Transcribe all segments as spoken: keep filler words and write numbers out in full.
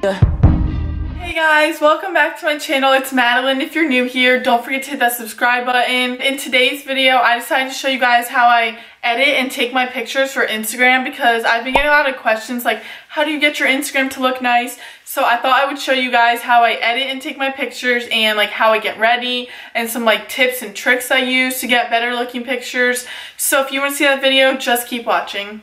Hey guys, welcome back to my channel. It's Madeline. If you're new here, don't forget to hit that subscribe button. In today's video, I decided to show you guys how I edit and take my pictures for Instagram because I've been getting a lot of questions like, how do you get your Instagram to look nice? So I thought I would show you guys how I edit and take my pictures and like how I get ready and some like tips and tricks I use to get better looking pictures. So if you want to see that video, just keep watching.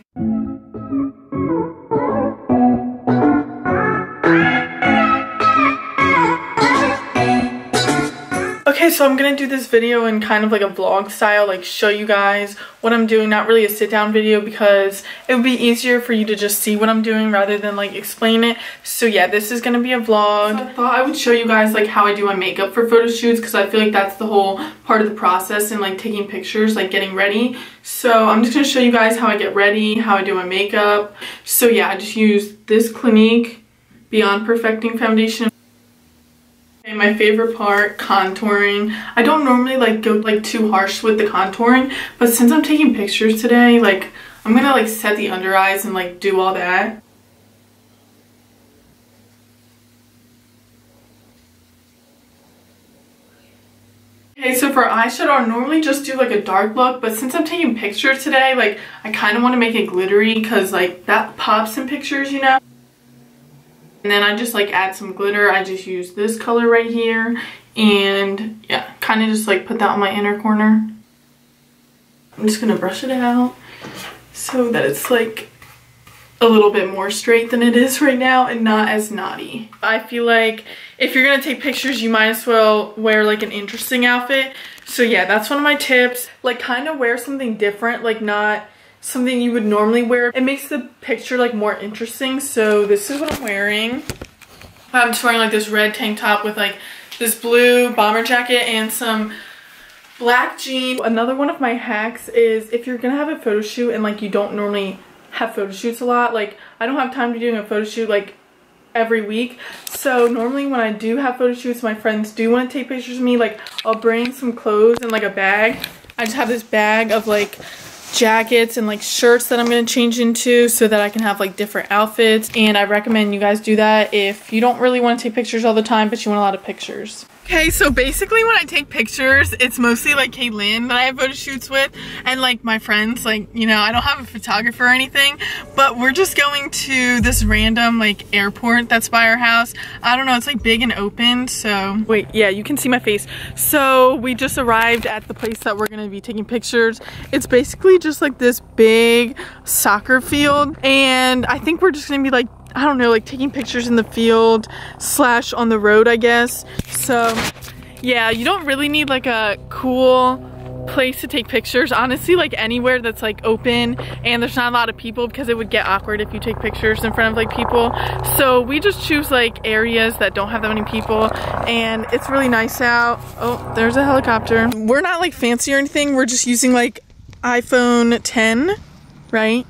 Okay, so I'm gonna do this video in kind of like a vlog style, like show you guys what I'm doing, not really a sit down video because it would be easier for you to just see what I'm doing rather than like explain it. So yeah, this is gonna be a vlog. So I thought I would show you guys like how I do my makeup for photo shoots because I feel like that's the whole part of the process and like taking pictures, like getting ready. So I'm just gonna show you guys how I get ready, how I do my makeup. So yeah, I just use this Clinique Beyond Perfecting foundation. And my favorite part, contouring. I don't normally like go like too harsh with the contouring, but since I'm taking pictures today, like I'm gonna like set the under eyes and like do all that. Okay, so for eyeshadow, I normally just do like a dark look, but since I'm taking pictures today, like I kind of want to make it glittery because like that pops in pictures, you know? And then I just like add some glitter. I just use this color right here. And yeah, kind of just like put that on my inner corner. I'm just going to brush it out so that it's like a little bit more straight than it is right now and not as knotty. I feel like if you're going to take pictures, you might as well wear like an interesting outfit. So yeah, that's one of my tips. Like kind of wear something different, like not something you would normally wear. It makes the picture like more interesting. So this is what I'm wearing. I'm just wearing like this red tank top with like this blue bomber jacket and some black jeans. Another one of my hacks is if you're gonna have a photo shoot and like you don't normally have photo shoots a lot, like I don't have time to do a photo shoot like every week. So normally when I do have photo shoots, my friends do want to take pictures of me, like I'll bring some clothes and like a bag. I just have this bag of like jackets and like shirts that I'm going to change into so that I can have like different outfits, and I recommend you guys do that if you don't really want to take pictures all the time but you want a lot of pictures. Okay, so basically when I take pictures, it's mostly like Caitlin that I have photo shoots with and like my friends, like, you know, I don't have a photographer or anything, but we're just going to this random like airport that's by our house. I don't know, it's like big and open, so. Wait, yeah, you can see my face. So we just arrived at the place that we're gonna be taking pictures. It's basically just like this big soccer field, and I think we're just gonna be like, I don't know, like taking pictures in the field slash on the road, I guess. So yeah, you don't really need like a cool place to take pictures. Honestly, like anywhere that's like open and there's not a lot of people because it would get awkward if you take pictures in front of like people. So we just choose like areas that don't have that many people, and it's really nice out. Oh, there's a helicopter. We're not like fancy or anything. We're just using like iPhone ten, right?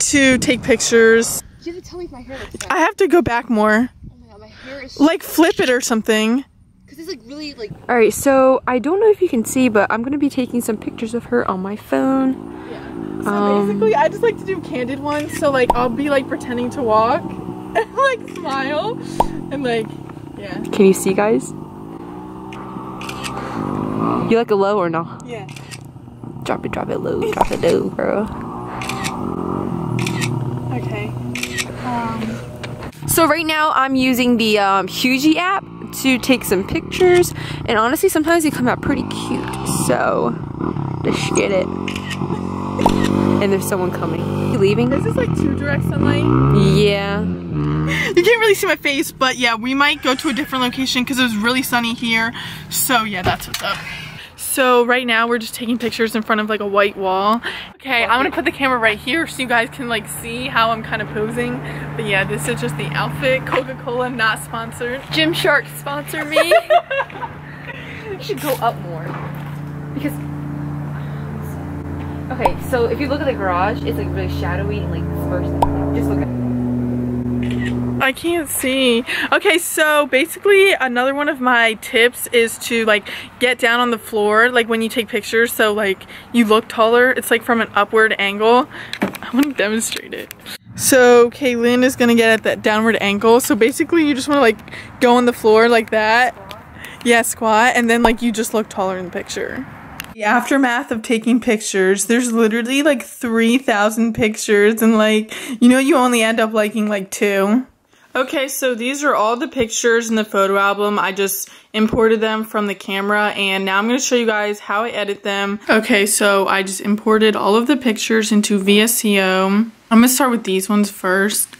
To take pictures. You have to tell me if my hair looks bad. I have to go back more. Oh my god, my hair is like flip it or something. Cause it's like really like. All right, so I don't know if you can see, but I'm gonna be taking some pictures of her on my phone. Yeah. So um, basically, I just like to do candid ones. So like, I'll be like pretending to walk, and like smile, and like, yeah. Can you see, guys? You like a low or no? Yeah. Drop it, drop it low, drop it low, bro. So right now I'm using the um, Huji app to take some pictures, and honestly sometimes they come out pretty cute, so just get it. And there's someone coming. Are you leaving? This is like too direct sunlight. Yeah. You can't really see my face, but yeah, we might go to a different location because it was really sunny here. So yeah, that's what's up. So right now we're just taking pictures in front of like a white wall. Okay, I'm gonna put the camera right here so you guys can like see how I'm kind of posing. But yeah, this is just the outfit. Coca-Cola not sponsored. Gymshark sponsor me. You should go up more because. Okay, so if you look at the garage, it's like really shadowy and like dispersed. Just look at. I can't see. Okay, so basically another one of my tips is to like get down on the floor like when you take pictures so like you look taller. It's like from an upward angle. I want to demonstrate it. So Kaylin is gonna get at that downward angle. So basically you just wanna like go on the floor like that. Squat. Yeah, squat, and then like you just look taller in the picture. The aftermath of taking pictures, there's literally like three thousand pictures and like, you know, you only end up liking like two. Okay, so these are all the pictures in the photo album. I just imported them from the camera, and now I'm going to show you guys how I edit them. Okay, so I just imported all of the pictures into V S C O. I'm going to start with these ones first.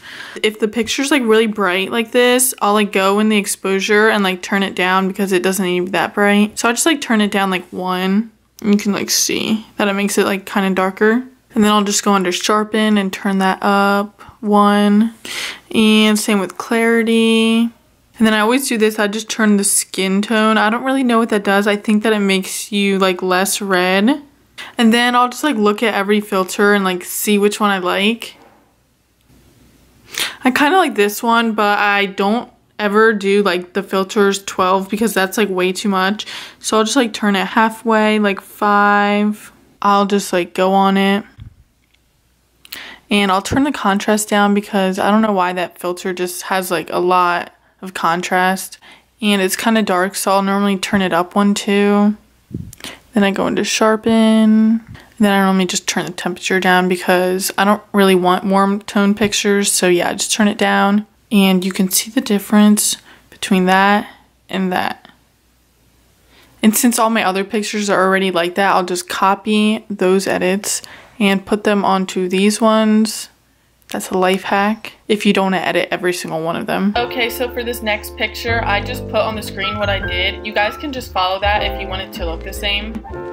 If the picture's like really bright like this, I'll like go in the exposure and like turn it down because it doesn't need to be that bright. So I just like turn it down like one. You can like see that it makes it like kind of darker. And then I'll just go under sharpen and turn that up one. And same with clarity. And then I always do this, I just turn the skin tone. I don't really know what that does. I think that it makes you like less red. And then I'll just like look at every filter and like see which one I like. I kind of like this one, but I don't ever do like the filters twelve because that's like way too much. So I'll just like turn it halfway, like five. I'll just like go on it. And I'll turn the contrast down because I don't know why that filter just has like a lot of contrast. And it's kind of dark, so I'll normally turn it up one too. Then I go into sharpen. And then I normally just turn the temperature down because I don't really want warm tone pictures. So yeah, just turn it down. And you can see the difference between that and that. And since all my other pictures are already like that, I'll just copy those edits and put them onto these ones. That's a life hack if you don't want to edit every single one of them. Okay, so for this next picture, I just put on the screen what I did. You guys can just follow that if you want it to look the same.